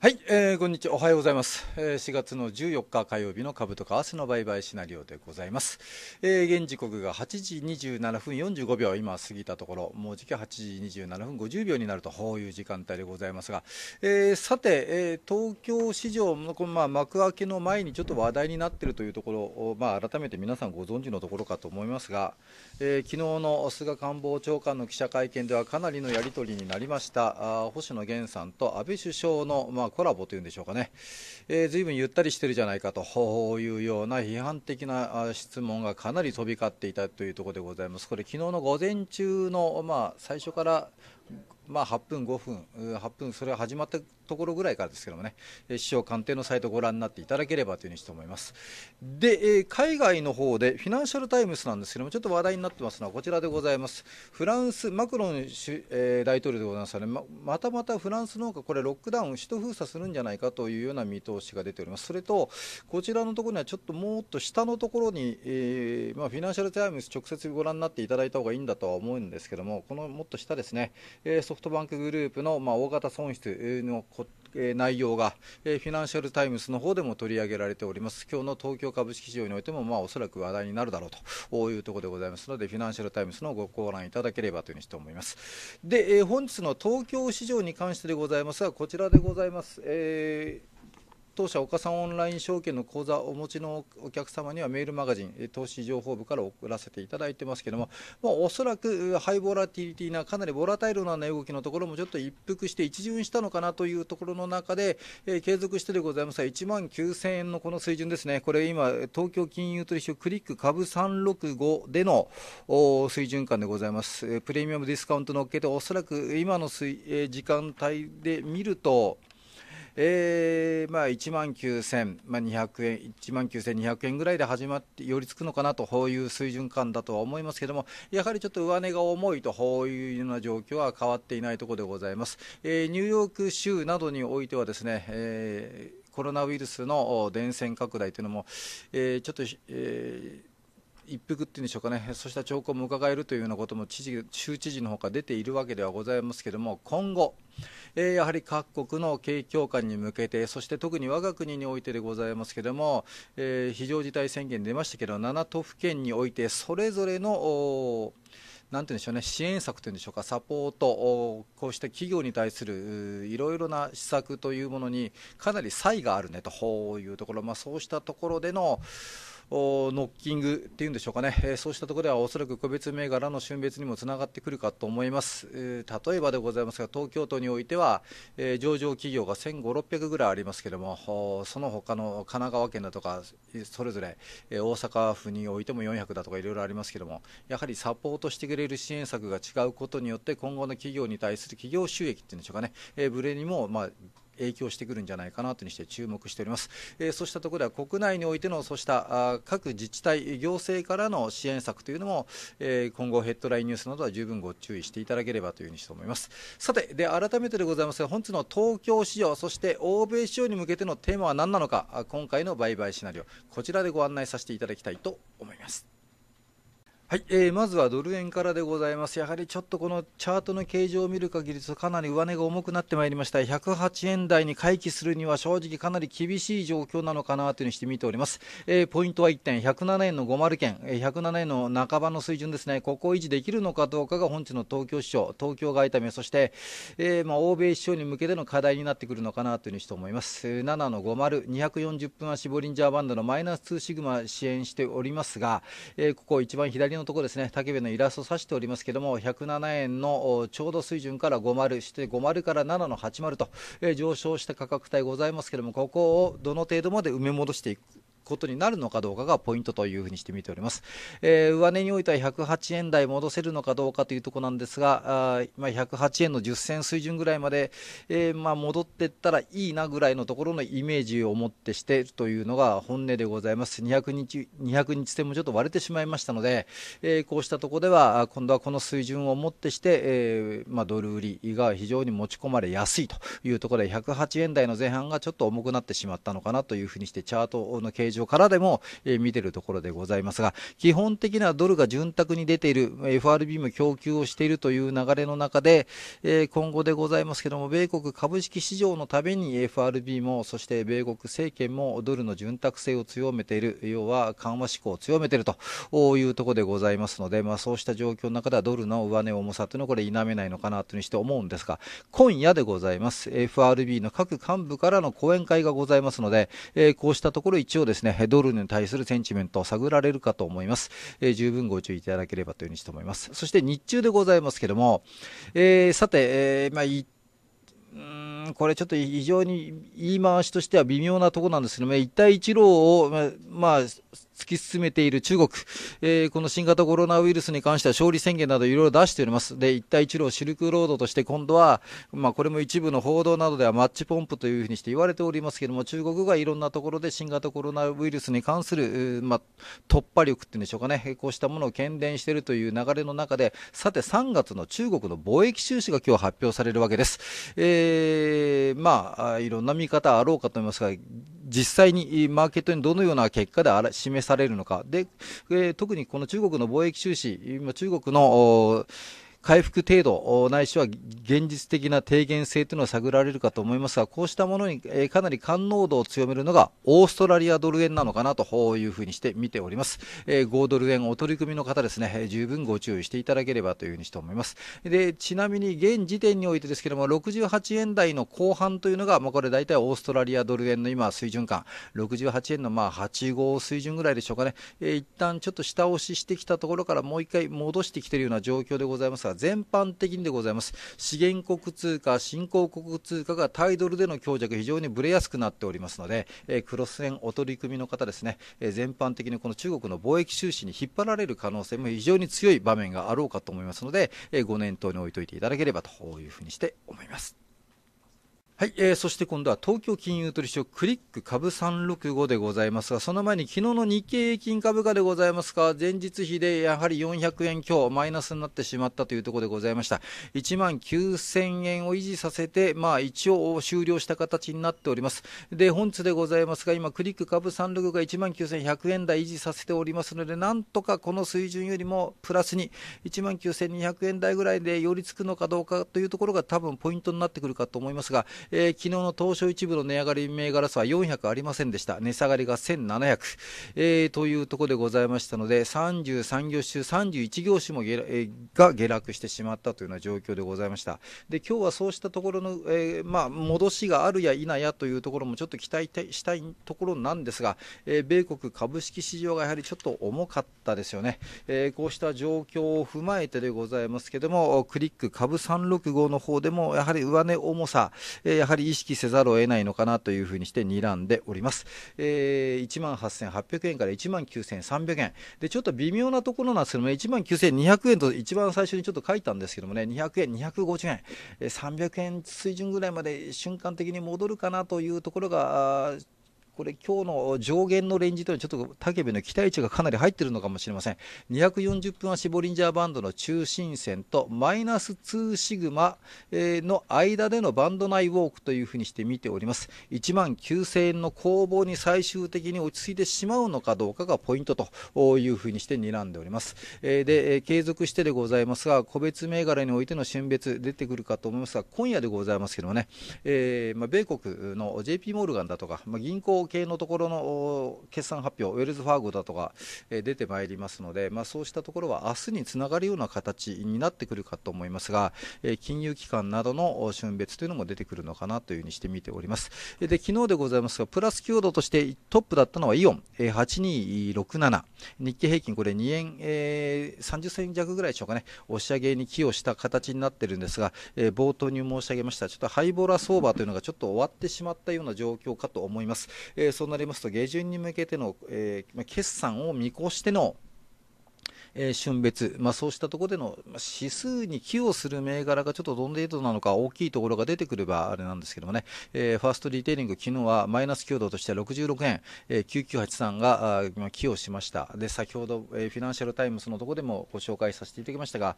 はい、こんにちは、おはようございます。4月の14日火曜日の株と為替の売買シナリオでございます。現時刻が8時27分45秒、今過ぎたところ、もうじき8時27分50秒になるという時間帯でございますが、さて、東京市場のこの、幕開けの前にちょっと話題になっているというところを、改めて皆さんご存知のところかと思いますが、昨日の菅官房長官の記者会見ではかなりのやり取りになりました。星野源さんと安倍首相の、コラボというんでしょうかね、随分ゆったりしてるじゃないかというような批判的な質問がかなり飛び交っていたというところでございます。これ昨日の午前中の、最初から8分、5分、8分、それが始まったところぐらいからですけどもね、首相官邸のサイトをご覧になっていただければというふうにして思います。で、海外の方で、フィナンシャル・タイムズなんですけども、ちょっと話題になってますのはこちらでございます、フランス、マクロン大統領でございますがね、またフランスの方がこれ、ロックダウン、首都封鎖するんじゃないかというような見通しが出ております。それと、こちらのところにはちょっともっと下のところに、フィナンシャル・タイムズ、直接ご覧になっていただいた方がいいんだとは思うんですけども、このもっと下ですね、ソフトバンクグループの大型損失の内容がフィナンシャル・タイムズの方でも取り上げられております。今日の東京株式市場においてもおそらく話題になるだろうというところでございますので、フィナンシャル・タイムズのご覧いただければというふうにして思います。で、本日の東京市場に関してでございますが、こちらでございます、当社岡三オンライン証券の口座をお持ちのお客様にはメールマガジン投資情報部から送らせていただいてますけれども、おそらくハイボラティリティなかなりボラタイルな動きのところもちょっと一服して一巡したのかなというところの中で、継続してでございますが1万9000円のこの水準ですね。これ今東京金融取引所クリック株365での水準感でございます。プレミアムディスカウント乗っけておそらく今の時間帯で見ると1万9200円、1万9200円ぐらいで始まって寄りつくのかなという水準感だとは思いますけれども、やはりちょっと上値が重いというような状況は変わっていないところでございます。ニューヨーク州などにおいてはですね、コロナウイルスの伝染拡大というのも、ちょっと、一服っていうんでしょうかね、そうした兆候もうかがえるというようなことも州知事のほか出ているわけではございますけれども、今後、やはり各国の景況感に向けて、そして特に我が国においてでございますけれども、非常事態宣言出ましたけど、7都府県において、それぞれのなんて言うんでしょうね、支援策というんでしょうか、サポート、こうした企業に対するいろいろな施策というものにかなり差異があるねというところ、そうしたところでのノッキングっていうんでしょうかね、そうしたところではおそらく個別銘柄の旬別にもつながってくるかと思います。例えばでございますが、東京都においては、上場企業が1500、600ぐらいありますけれども、その他の神奈川県だとか、それぞれ、大阪府においても400だとかいろいろありますけれども、やはりサポートしてくれる支援策が違うことによって、今後の企業に対する企業収益っていうんでしょうかね、ブレにも、影響してくるんじゃないかなというふうにして注目しております。そうしたところでは国内においてのそうした各自治体行政からの支援策というのも、今後ヘッドラインニュースなどは十分ご注意していただければというふうにして思います。さて、で改めてでございますが、本日の東京市場そして欧米市場に向けてのテーマは何なのか、今回の売買シナリオこちらでご案内させていただきたいと思います。はい、まずはドル円からでございます。やはりちょっとこのチャートの形状を見る限り、かなり上値が重くなってまいりました。108円台に回帰するには正直かなり厳しい状況なのかなというふうにして見ております。ポイントは1点、107円の50圏、107円の半ばの水準ですね。ここを維持できるのかどうかが本日の東京市場、東京外為、そして、欧米市場に向けての課題になってくるのかなというふうにして思います。7の50、240分足ボリンジャーバンドのマイナス2シグマ支援しておりますが、ここ一番左のところですね、竹部のイラストを指しておりますけれども、107円のちょうど水準から50、して50から7の80と、上昇した価格帯ございますけれども、ここをどの程度まで埋め戻していくことになるのかどうかがポイントというふうにして見ております。上値においては108円台戻せるのかどうかというところなんですが、108円の10銭水準ぐらいまで、戻っていったらいいなぐらいのところのイメージを持ってしているというのが本音でございます。200日線もちょっと割れてしまいましたので、こうしたところでは今度はこの水準をもってして、ドル売りが非常に持ち込まれやすいというところで、108円台の前半がちょっと重くなってしまったのかなというふうにしてチャートの形状上からでも見ているところでございますが、基本的なドルが潤沢に出ている、FRB も供給をしているという流れの中で、今後でございますけども、米国株式市場のために FRB も、そして米国政権もドルの潤沢性を強めている、要は緩和志向を強めているというところでございますので、そうした状況の中ではドルの上値重さというのはこれ否めないのかなというふうにして思うんですが、今夜でございます FRB の各幹部からの講演会がございますので、こうしたところ一応ですね、ドルに対するセンチメントを探られるかと思います。十分ご注意いただければというふうにして思います。そして日中でございますけども、さて、これちょっと非常に言い回しとしては微妙なところなんですけども、一帯一路を突き進めている中国、この新型コロナウイルスに関しては勝利宣言などいろいろ出しております。で、一帯一路シルクロードとして今度は、これも一部の報道などではマッチポンプというふうにして言われておりますけれども、中国がいろんなところで新型コロナウイルスに関する、突破力っていうんでしょうかね、こうしたものを喧伝しているという流れの中で、さて3月の中国の貿易収支が今日発表されるわけです。いろんな見方あろうかと思いますが、実際にマーケットにどのような結果で示されるのか。で、特にこの中国の貿易収支、今中国の回復程度ないしは現実的な低減性というのを探られるかと思いますが、こうしたものにかなり感濃度を強めるのがオーストラリアドル円なのかなというふうにして見ております。5ドル円お取り組みの方ですね、十分ご注意していただければというふうにして思います。で、ちなみに現時点においてですけれども、68円台の後半というのが、これ大体オーストラリアドル円の今水準感、68円の85水準ぐらいでしょうかね。一旦ちょっと下押ししてきたところからもう一回戻してきているような状況でございますが、全般的にでございます。資源国通貨、新興国通貨が対ドルでの強弱、非常にぶれやすくなっておりますので、クロス円お取り組みの方ですね、全般的にこの中国の貿易収支に引っ張られる可能性も非常に強い場面があろうかと思いますので、ご念頭に置いておいていただければというふうにして思います。はい、そして今度は東京金融取引所クリック株365でございますが、その前に昨日の日経平均株価でございますが、前日比でやはり400円強マイナスになってしまったというところでございました。1万9000円を維持させて、一応終了した形になっております。で、本日でございますが、今クリック株365が19100円台維持させておりますので、なんとかこの水準よりもプラスに19200円台ぐらいで寄りつくのかどうかというところが多分ポイントになってくるかと思いますが、昨日の東証一部の値上がり銘柄数は400ありませんでした。値下がりが1700、というところでございましたので、33業種31業種も下落してしまったというような状況でございました。で、今日はそうしたところの、戻しがあるや否やというところもちょっと期待したいところなんですが、米国株式市場がやはりちょっと重かったですよね。こうした状況を踏まえてでございますけども、クリック株365の方でもやはり上値重さ、やはり意識せざるを得ないのかなというふうにして睨んでおります。1万8800円から1万9300円で、ちょっと微妙なところなんですけども、ね、1万9200円と一番最初にちょっと書いたんですけどもね、200円、250円、300円水準ぐらいまで瞬間的に戻るかなというところが、これ今日の上限のレンジというのはちょっと竹部の期待値がかなり入っているのかもしれません。240分足ボリンジャーバンドの中心線とマイナス2シグマの間でのバンド内ウォークというふうにして見ております。1万9000円の攻防に最終的に落ち着いてしまうのかどうかがポイントというふうにして睨んでおります。で、継続してでございますが、個別銘柄においての旬別出てくるかと思いますが、今夜でございますけどもね、米国の JP モルガンだとか、銀行系のところの決算発表、ウェルズファーゴだとか出てまいりますので、そうしたところは明日につながるような形になってくるかと思いますが、金融機関などの旬別というのも出てくるのかなというふうにして見ております。で、昨日でございますが、プラス強度としてトップだったのはイオン8267、日経平均これ2円、30銭弱ぐらいでしょうかね、押し上げに寄与した形になっているんですが、冒頭に申し上げましたちょっとハイボラ相場というのがちょっと終わってしまったような状況かと思います。そうなりますと、下旬に向けての、決算を見越しての旬別、そうしたところでの指数に寄与する銘柄がちょっとどん程度なのか大きいところが出てくればあれなんですけどもね、ファーストリテイリング、昨日はマイナス強度としては66円、9983が寄与しました。で、先ほど、フィナンシャルタイムズのところでもご紹介させていただきましたが、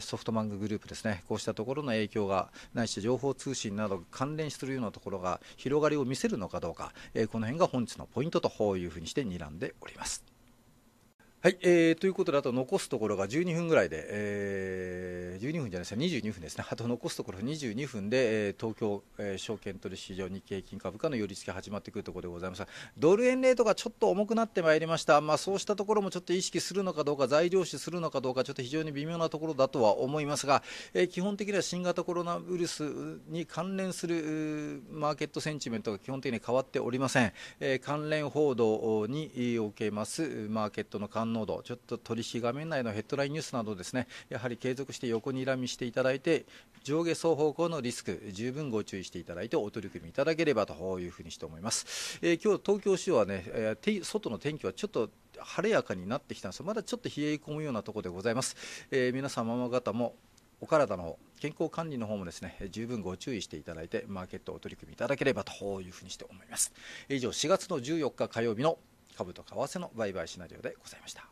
ソフトバンクグループですね、こうしたところの影響がないし情報通信など関連するようなところが広がりを見せるのかどうか、この辺が本日のポイントというふうにして睨んでおります。はい、ということであと残すところが12分ぐらいで、12分じゃないですね、22分ですね、あと残すところ22分で、東京、証券取引市場日経平均株価の寄り付きが始まってくるところでございます。ドル円レートがちょっと重くなってまいりました、そうしたところもちょっと意識するのかどうか、材料視するのかどうか、ちょっと非常に微妙なところだとは思いますが、基本的には新型コロナウイルスに関連するマーケットセンチメントが基本的に変わっておりません。関連報道におけますマーケットの関連濃度、ちょっと取引画面内のヘッドラインニュースなどですね、やはり継続して横にらみしていただいて、上下双方向のリスク十分ご注意していただいてお取り組みいただければというふうにして思います。今日東京市はね、外の天気はちょっと晴れやかになってきたんですが、まだちょっと冷え込むようなところでございます。皆様方もお体の方、健康管理の方もですね、十分ご注意していただいてマーケットをお取り組みいただければというふうにして思います。以上4月の14日火曜日の株と為替の売買シナリオでございました。